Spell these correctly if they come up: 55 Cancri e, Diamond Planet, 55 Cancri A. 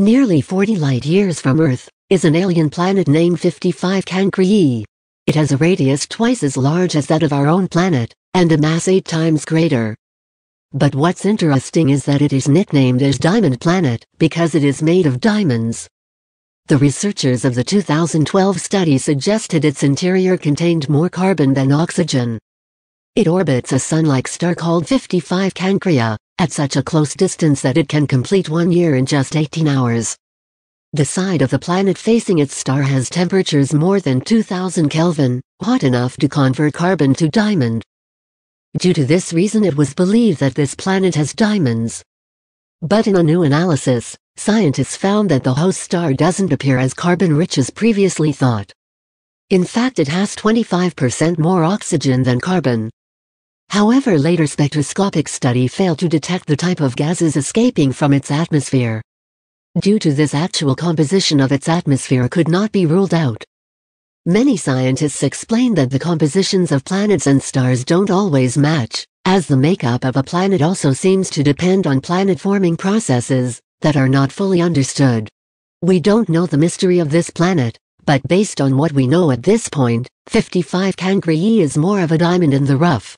nearly 40 light-years from Earth, is an alien planet named 55 Cancri e. It has a radius twice as large as that of our own planet, and a mass 8 times greater. But what's interesting is that it is nicknamed as Diamond Planet because it is made of diamonds. The researchers of the 2012 study suggested its interior contained more carbon than oxygen. It orbits a sun-like star called 55 Cancri A, at such a close distance that it can complete 1 year in just 18 hours. The side of the planet facing its star has temperatures more than 2000 Kelvin, hot enough to convert carbon to diamond. Due to this reason, it was believed that this planet has diamonds. But in a new analysis, scientists found that the host star doesn't appear as carbon-rich as previously thought. In fact, it has 25% more oxygen than carbon. However, later spectroscopic study failed to detect the type of gases escaping from its atmosphere. Due to this, actual composition of its atmosphere could not be ruled out. Many scientists explain that the compositions of planets and stars don't always match, as the makeup of a planet also seems to depend on planet-forming processes that are not fully understood. We don't know the mystery of this planet, but based on what we know at this point, 55 Cancri e is more of a diamond in the rough.